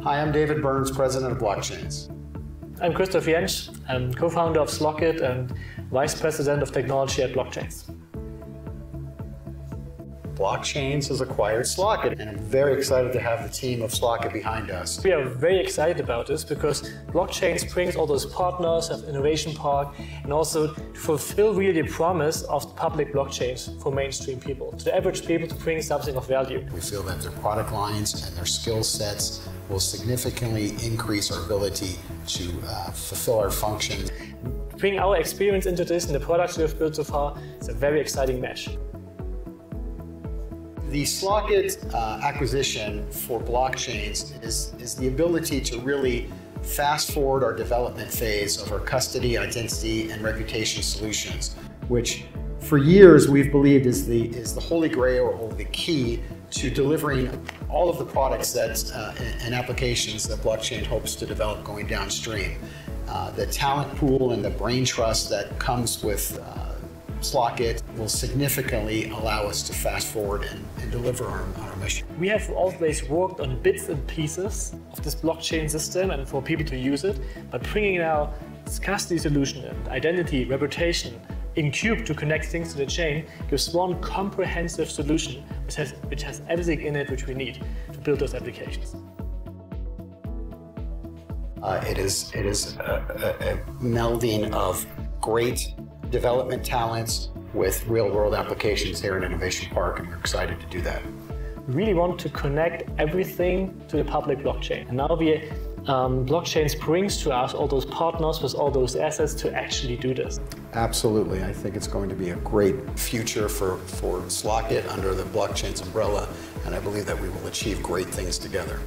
Hi, I'm David Burns, president of Blockchains. I'm Christoph Jentsch. I'm co-founder of Slock.it and vice president of technology at Blockchains. Blockchains has acquired Slock.it, and I'm very excited to have the team of Slock.it behind us. We are very excited about this because Blockchains brings all those partners of Innovation Park and also to fulfill really the promise of public blockchains for mainstream people, to the average people to bring something of value. We feel that their product lines and their skill sets will significantly increase our ability to fulfill our functions. Bring our experience into this and the products we have built so far, it's a very exciting match. The Slock.it acquisition for Blockchains is the ability to really fast forward our development phase of our custody, identity, and reputation solutions, which for years we've believed is the holy grail or the key to delivering all of the products that, and applications that blockchain hopes to develop going downstream. The talent pool and the brain trust that comes with Slock.it will significantly allow us to fast forward and deliver our mission. We have always worked on bits and pieces of this blockchain system and for people to use it, but bringing now custody solution and identity, reputation in Cube to connect things to the chain gives one comprehensive solution which has everything in it which we need to build those applications. It is a melding of great development talents with real-world applications here in Innovation Park, and we're excited to do that. We really want to connect everything to the public blockchain. And now Blockchains brings to us all those partners with all those assets to actually do this. Absolutely. I think it's going to be a great future for Slock.it under the Blockchains umbrella, and I believe that we will achieve great things together.